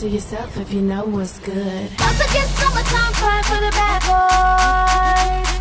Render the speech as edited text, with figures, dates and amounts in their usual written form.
To yourself if you know what's good. Don't forget summertime, cry for the bad boys.